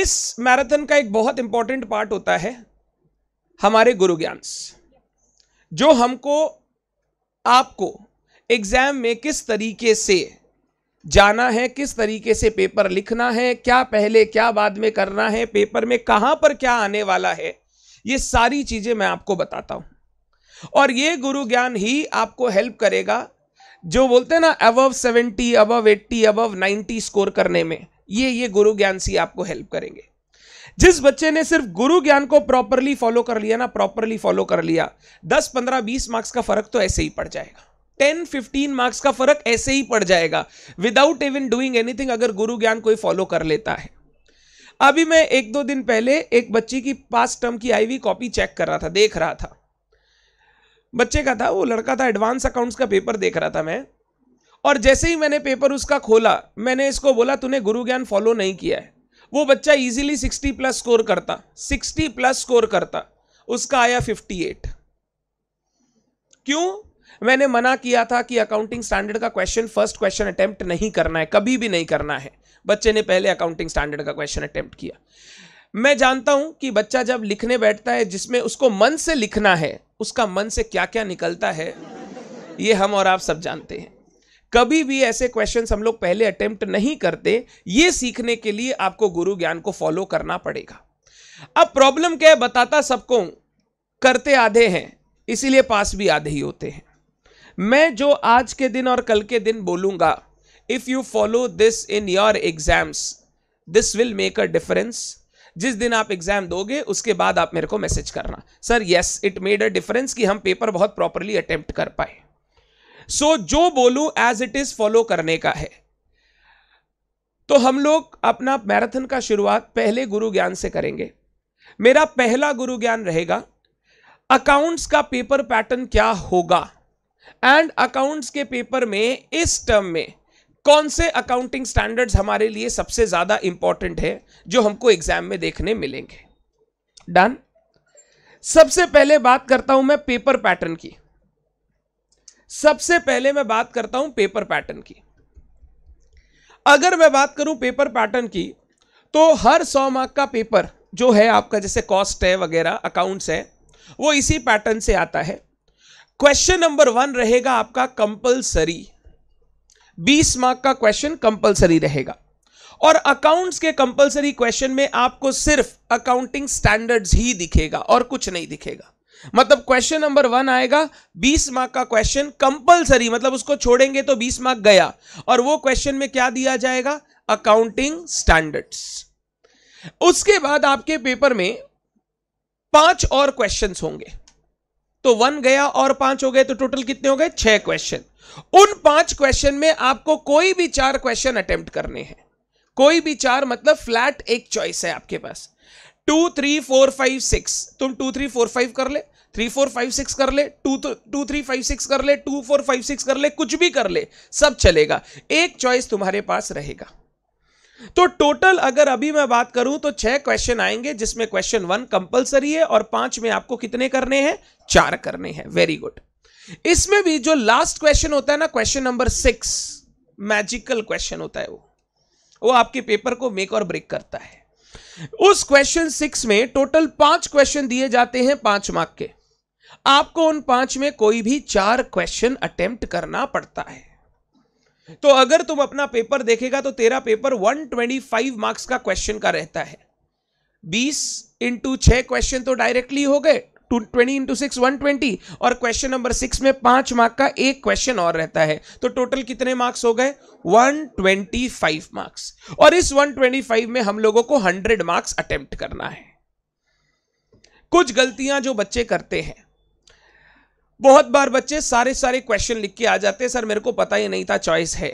इस मैराथन का एक बहुत इंपॉर्टेंट पार्ट होता है हमारे गुरु ज्ञान, जो हमको आपको एग्जाम में किस तरीके से जाना है, किस तरीके से पेपर लिखना है, क्या पहले क्या बाद में करना है, पेपर में कहाँ पर क्या आने वाला है, ये सारी चीज़ें मैं आपको बताता हूँ। और ये गुरु ज्ञान ही आपको हेल्प करेगा जो बोलते हैं ना अबव 70, अबव 80, अबव 90 स्कोर करने में, ये गुरु ज्ञान से आपको हेल्प करेंगे। जिस बच्चे ने सिर्फ गुरु ज्ञान को प्रॉपरली फॉलो कर लिया ना, प्रॉपरली फॉलो कर लिया, 10 15 20 मार्क्स का फर्क तो ऐसे ही पड़ जाएगा, 10-15 मार्क्स का फर्क ऐसे ही पड़ जाएगा विदाउट इवन डूइंग एनीथिंग, अगर गुरु ज्ञान कोई फॉलो कर लेता है। अभी मैं एक दो दिन पहले एक बच्ची की पास टर्म की आईवी कॉपी चेक कर रहा था, देख रहा था, बच्चे का था, वो लड़का था, एडवांस अकाउंट्स का पेपर देख रहा था मैं। और जैसे ही मैंने पेपर उसका खोला, मैंने इसको बोला तूने गुरु ज्ञान फॉलो नहीं किया है। वो बच्चा इजीली 60+ स्कोर करता, 60+ स्कोर करता, उसका आया 58। क्यों? मैंने मना किया था कि अकाउंटिंग स्टैंडर्ड का क्वेश्चन फर्स्ट क्वेश्चन अटेम्प्ट नहीं करना है, कभी भी नहीं करना है। बच्चे ने पहले अकाउंटिंग स्टैंडर्ड का क्वेश्चन अटेम्प्ट किया। मैं जानता हूं कि बच्चा जब लिखने बैठता है जिसमें उसको मन से लिखना है, उसका मन से क्या क्या निकलता है ये हम और आप सब जानते हैं। कभी भी ऐसे क्वेश्चंस हम लोग पहले अटेम्प्ट नहीं करते। ये सीखने के लिए आपको गुरु ज्ञान को फॉलो करना पड़ेगा। अब प्रॉब्लम क्या है बताता सबको, करते आधे हैं इसीलिए पास भी आधे ही होते हैं। मैं जो आज के दिन और कल के दिन बोलूँगा, if you follow this in your exams this will make a difference. जिस दिन आप एग्जाम दोगे उसके बाद आप मेरे को मैसेज करना, sir yes it made a difference कि हम पेपर बहुत प्रॉपरली अटेम्प्ट कर पाए। सो जो बोलूं एज इट इज फॉलो करने का है। तो हम लोग अपना मैराथन का शुरुआत पहले गुरु ज्ञान से करेंगे। मेरा पहला गुरु ज्ञान रहेगा अकाउंट्स का पेपर पैटर्न क्या होगा, एंड अकाउंट्स के पेपर में इस टर्म में कौन से अकाउंटिंग स्टैंडर्ड्स हमारे लिए सबसे ज्यादा इंपॉर्टेंट है जो हमको एग्जाम में देखने मिलेंगे। डन। सबसे पहले बात करता हूं मैं पेपर पैटर्न की। सबसे पहले मैं बात करता हूं पेपर पैटर्न की। अगर मैं बात करूं पेपर पैटर्न की तो हर 100 मार्क का पेपर जो है आपका, जैसे कॉस्ट है वगैरह अकाउंट्स है, वो इसी पैटर्न से आता है। क्वेश्चन नंबर 1 रहेगा आपका कंपलसरी, 20 मार्क का क्वेश्चन कंपलसरी रहेगा। और अकाउंट्स के कंपलसरी क्वेश्चन में आपको सिर्फ अकाउंटिंग स्टैंडर्ड्स ही दिखेगा और कुछ नहीं दिखेगा। मतलब क्वेश्चन नंबर 1 आएगा 20 मार्क का क्वेश्चन कंपलसरी, मतलब उसको छोड़ेंगे तो 20 मार्क गया। और वो क्वेश्चन में क्या दिया जाएगा? Accounting standards. उसके बाद आपके पेपर में 5 और क्वेश्चंस होंगे, तो 1 गया और 5 हो गए, तो टोटल कितने हो गए? 6 क्वेश्चन। उन 5 क्वेश्चन में आपको कोई भी 4 क्वेश्चन अटेम्प्ट करने हैं, कोई भी 4, मतलब फ्लैट एक चॉइस है आपके पास। 2, 3, 4, 5, 6, तुम 2, 3, 4, 5 कर ले, 3, 4, 5, 6 कर ले, 2, 3, 5, 6 कर ले, 2, 4, 5, 6 कर ले, कुछ भी कर ले, सब चलेगा, एक चॉइस तुम्हारे पास रहेगा। तो टोटल अगर अभी मैं बात करूं तो 6 क्वेश्चन आएंगे जिसमें क्वेश्चन 1 कंपलसरी है और 5 में आपको कितने करने हैं? 4 करने हैं। Very good. इसमें भी जो लास्ट क्वेश्चन होता है ना, क्वेश्चन नंबर 6, मैजिकल क्वेश्चन होता है वो आपके पेपर को मेक और ब्रेक करता है। उस क्वेश्चन 6 में टोटल 5 क्वेश्चन दिए जाते हैं 5 मार्क के। आपको उन 5 में कोई भी 4 क्वेश्चन अटेम्प्ट करना पड़ता है। तो अगर तुम अपना पेपर देखेगा तो तेरा पेपर 125 मार्क्स का क्वेश्चन का रहता है। 20 × 6 क्वेश्चन तो डायरेक्टली हो गए, 20 × 6 120, और क्वेश्चन नंबर 6 में 5 मार्क का एक क्वेश्चन और रहता है, तो टोटल कितने मार्क्स हो गए? 125 मार्क्स। और इस 125 में हम लोगों को 100 मार्क्स अटेम्प्ट करना है। कुछ गलतियां जो बच्चे करते हैं, बहुत बार बच्चे सारे क्वेश्चन लिख के आ जाते हैं, सर मेरे को पता ही नहीं था चॉइस है।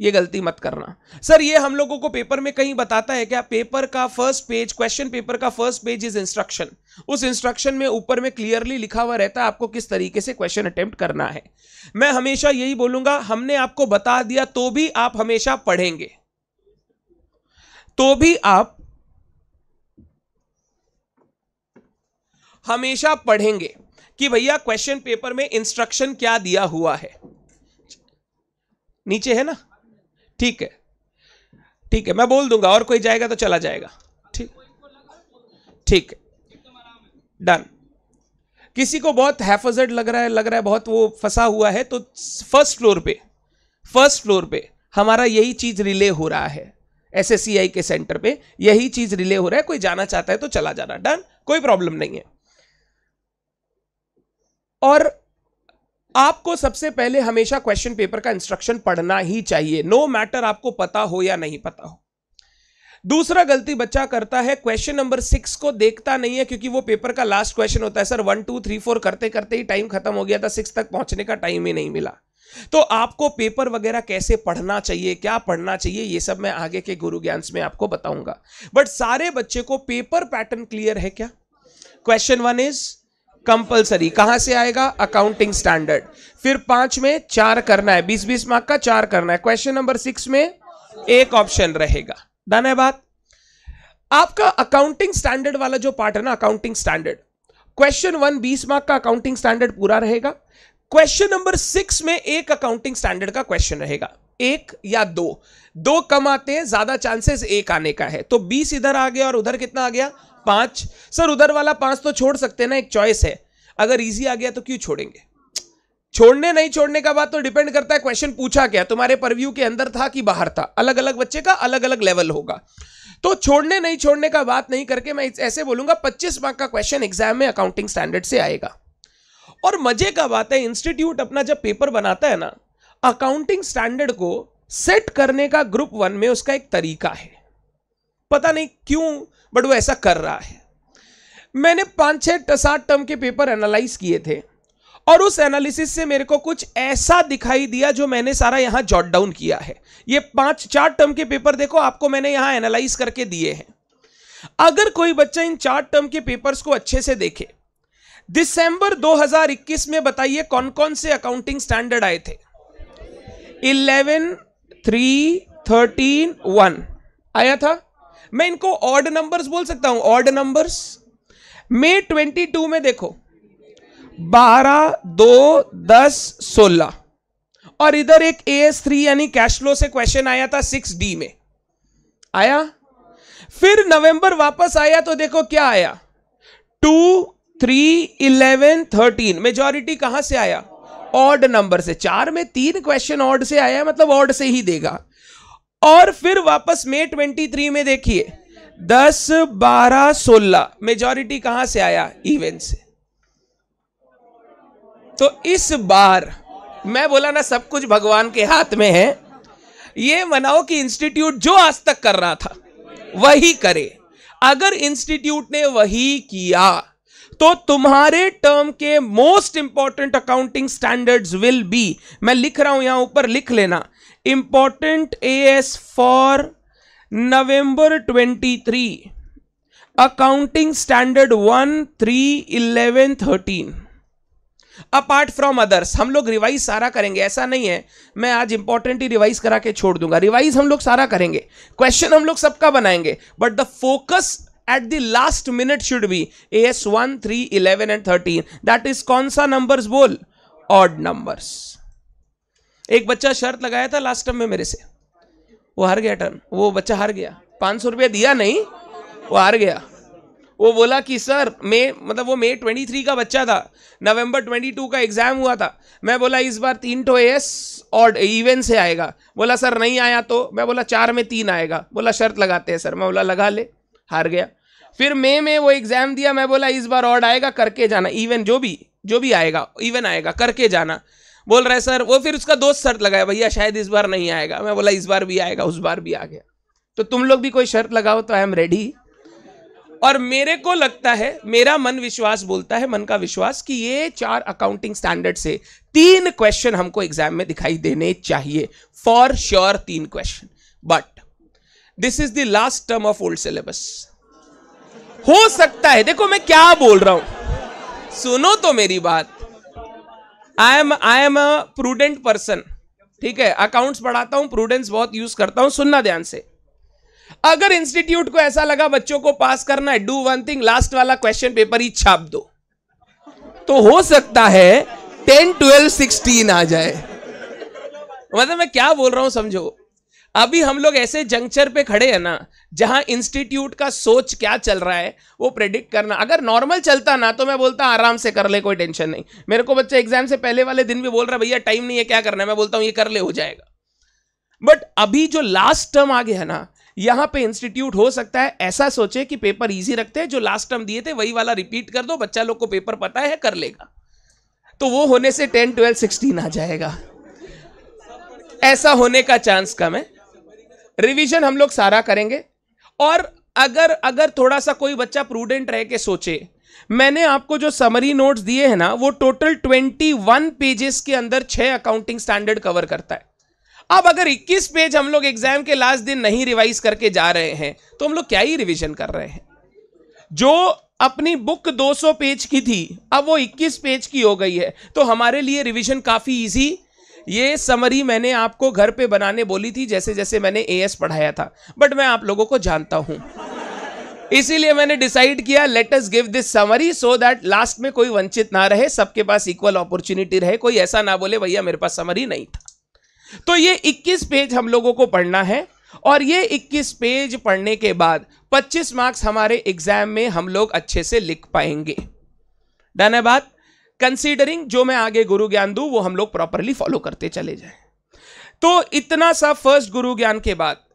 ये गलती मत करना। सर ये हम लोगों को पेपर में कहीं बताता है क्या? पेपर का फर्स्ट पेज, क्वेश्चन पेपर का फर्स्ट पेज इज इंस्ट्रक्शन। उस इंस्ट्रक्शन में ऊपर में क्लियरली लिखा हुआ रहता है आपको किस तरीके से क्वेश्चन अटेम्प्ट करना है। मैं हमेशा यही बोलूंगा, हमने आपको बता दिया तो भी आप हमेशा पढ़ेंगे, तो भी आप हमेशा पढ़ेंगे कि भैया क्वेश्चन पेपर में इंस्ट्रक्शन क्या दिया हुआ है। नीचे है ना, ठीक है, ठीक है, मैं बोल दूंगा और कोई जाएगा तो चला जाएगा। ठीक है डन। किसी को बहुत हैफजर्ड लग रहा है बहुत वो फंसा हुआ है, तो फर्स्ट फ्लोर पे हमारा यही चीज रिले हो रहा है SSCI के सेंटर पे, यही चीज रिले हो रहा है। कोई जाना चाहता है तो चला जाना, डन, कोई प्रॉब्लम नहीं है। और आपको सबसे पहले हमेशा क्वेश्चन पेपर का इंस्ट्रक्शन पढ़ना ही चाहिए, नो मैटर आपको पता हो या नहीं पता हो। दूसरा गलती बच्चा करता है, क्वेश्चन नंबर 6 को देखता नहीं है, क्योंकि वो पेपर का लास्ट क्वेश्चन होता है। सर 1 2 3 4 करते करते ही टाइम खत्म हो गया था, 6 तक पहुंचने का टाइम ही नहीं मिला। तो आपको पेपर वगैरह कैसे पढ़ना चाहिए, क्या पढ़ना चाहिए, ये सब मैं आगे के गुरु ज्ञान्स में आपको बताऊंगा। बट सारे बच्चे को पेपर पैटर्न क्लियर है क्या? क्वेश्चन 1 इज कंपल्सरी, कहां से आएगा? Accounting standard. फिर 5 में 4 करना है, 20-20 मार्क का 4 करना है। क्वेश्चन नंबर 6 में 1 ऑप्शन रहेगा, डन है बात। आपका अकाउंटिंग स्टैंडर्ड वाला जो पार्ट है ना, अकाउंटिंग स्टैंडर्ड क्वेश्चन 1 20 मार्क का अकाउंटिंग स्टैंडर्ड पूरा रहेगा। क्वेश्चन नंबर 6 में 1 अकाउंटिंग स्टैंडर्ड का क्वेश्चन रहेगा, 1 या 2 कम आते हैं, ज्यादा चांसेस 1 आने का है। तो 20 इधर आ गया और उधर कितना आ गया? 5। सर उधर वाला 5 तो छोड़ सकते हैं ना, एक चॉइस है, अगर इजी आ गया तो क्यों छोड़ेंगे? छोड़ने नहीं छोड़ने का बात तो डिपेंड करता है क्वेश्चन पूछा क्या, तुम्हारे परव्यू के अंदर था कि बाहर था, अलग अलग बच्चे का अलग अलग लेवल होगा। तो छोड़ने नहीं छोड़ने का बात नहीं करके मैं ऐसे बोलूंगा 25 मार्क का क्वेश्चन एग्जाम में अकाउंटिंग स्टैंडर्ड से आएगा। और मजे का बात है, इंस्टीट्यूट अपना जब पेपर बनाता है ना, अकाउंटिंग स्टैंडर्ड को सेट करने का ग्रुप 1 में उसका एक तरीका है, पता नहीं क्यों बट वो ऐसा कर रहा है। मैंने 5 6 7 टर्म के पेपर एनालाइज किए थे और उस एनालिसिस से मेरे को कुछ ऐसा दिखाई दिया जो मैंने सारा यहां जॉट डाउन किया है। ये 5 4 टर्म के पेपर देखो, आपको मैंने यहां एनालाइज करके दिए हैं। अगर कोई बच्चा इन 4 टर्म के पेपर्स को अच्छे से देखे, दिसंबर 2021 में बताइए कौन कौन से अकाउंटिंग स्टैंडर्ड आए थे? 11 3 13 1 आया था। मैं इनको ऑड नंबर्स बोल सकता हूं, ऑड नंबर्स। मई 22 में देखो 12 2 10 16, और इधर एक AS3 यानी कैश फ्लो से क्वेश्चन आया था 6D में आया। फिर नवंबर वापस आया तो देखो क्या आया, 2 3 11 13। मेजॉरिटी कहां से आया? ऑड नंबर से। 4 में 3 क्वेश्चन ऑड से आया, मतलब ऑड से ही देगा। और फिर वापस मई 23 में देखिए 10 12 16, मेजॉरिटी कहां से आया? इवन से। तो इस बार मैं बोला ना सब कुछ भगवान के हाथ में है, ये मनाओ कि इंस्टीट्यूट जो आज तक कर रहा था वही करे। अगर इंस्टीट्यूट ने वही किया तो तुम्हारे टर्म के most important accounting standards will be, मैं लिख रहा हूं यहां ऊपर लिख लेना, important AS for November 23 accounting standard 1 3 11 13, apart from others. हम लोग रिवाइज सारा करेंगे, ऐसा नहीं है मैं आज इंपॉर्टेंट ही रिवाइज करा के छोड़ दूंगा। रिवाइज हम लोग सारा करेंगे, क्वेश्चन हम लोग सबका बनाएंगे, but the focus at the last minute should be AS 1 3 11 and 13। That is कौन सा नंबर्स बोल? Odd numbers. एक बच्चा शर्त लगाया था लास्ट टाइम में मेरे से, वो हार गया टर्न, वो बच्चा हार गया, 500 रुपया दिया नहीं, वो हार गया। वो बोला कि सर मई, मतलब वो मई 23 का बच्चा था, नवंबर 22 का एग्जाम हुआ था। मैं बोला इस बार 3 AS और इवन से आएगा। बोला सर नहीं आया तो? मैं बोला 4 में 3 आएगा। बोला शर्त लगाते हैं सर। मैं बोला लगा ले, हार गया। फिर मई में वो एग्जाम दिया, मैं बोला इस बार ऑड आएगा, करके जाना, इवन जो भी आएगा इवन आएगा, करके जाना। बोल रहा है सर वो, फिर उसका दोस्त शर्त लगाया, भैया शायद इस बार नहीं आएगा। मैं बोला इस बार भी आएगा, उस बार भी आ गया। तो तुम लोग भी कोई शर्त लगाओ तो आई एम रेडी। और मेरे को लगता है, मेरा मन विश्वास बोलता है, मन का विश्वास, कि ये 4 अकाउंटिंग स्टैंडर्ड से 3 क्वेश्चन हमको एग्जाम में दिखाई देने चाहिए for sure, 3 question. But this is the last term of old syllabus, हो सकता है, देखो मैं क्या बोल रहा हूं, सुनो तो मेरी बात। I am a prudent person, ठीक है, अकाउंट्स पढ़ाता हूं, प्रूडेंस बहुत यूज करता हूं, सुनना ध्यान से। अगर इंस्टीट्यूट को ऐसा लगा बच्चों को पास करना है, डू वन थिंग, लास्ट वाला क्वेश्चन पेपर ही छाप दो, तो हो सकता है 10 12 16 आ जाए। मतलब मैं क्या बोल रहा हूं समझो, अभी हम लोग ऐसे जंक्चर पे खड़े हैं ना जहां इंस्टीट्यूट का सोच क्या चल रहा है वो प्रेडिक्ट करना, अगर नॉर्मल चलता ना तो मैं बोलता आराम से कर ले, कोई टेंशन नहीं। मेरे को बच्चा एग्जाम से पहले वाले दिन भी बोल रहा भैया टाइम नहीं है क्या करना है, मैं बोलता हूँ ये कर ले हो जाएगा। बट अभी जो लास्ट टर्म आ गया है ना यहाँ पे इंस्टीट्यूट हो सकता है ऐसा सोचे कि पेपर इजी रखते हैं, जो लास्ट टर्म दिए थे वही वाला रिपीट कर दो, बच्चा लोग को पेपर पता है कर लेगा, तो वो होने से 10, 12, 16 आ जाएगा। ऐसा होने का चांस कम है। रिवीजन हम लोग सारा करेंगे और अगर थोड़ा सा कोई बच्चा प्रूडेंट रह के सोचे, मैंने आपको जो समरी नोट्स दिए हैं ना वो टोटल 21 पेजेस के अंदर 6 अकाउंटिंग स्टैंडर्ड कवर करता है। अब अगर 21 पेज हम लोग एग्जाम के लास्ट दिन नहीं रिवाइज करके जा रहे हैं तो हम लोग क्या ही रिवीजन कर रहे हैं। जो अपनी बुक 200 पेज की थी अब वो 21 पेज की हो गई है, तो हमारे लिए रिवीजन काफ़ी इजी। ये समरी मैंने आपको घर पे बनाने बोली थी जैसे जैसे मैंने AS पढ़ाया था, बट मैं आप लोगों को जानता हूँ इसीलिए मैंने डिसाइड किया let us give this summary so that last में कोई वंचित ना रहे, सबके पास इक्वल अपॉर्चुनिटी रहे, कोई ऐसा ना बोले भैया मेरे पास समरी नहीं था। तो ये 21 पेज हम लोगों को पढ़ना है और ये 21 पेज पढ़ने के बाद 25 मार्क्स हमारे एग्जाम में हम लोग अच्छे से लिख पाएंगे। डन है बात। कंसीडरिंग जो मैं आगे गुरु ज्ञान दूं वो हम लोग प्रॉपरली फॉलो करते चले जाएं। तो इतना सा फर्स्ट गुरु ज्ञान के बाद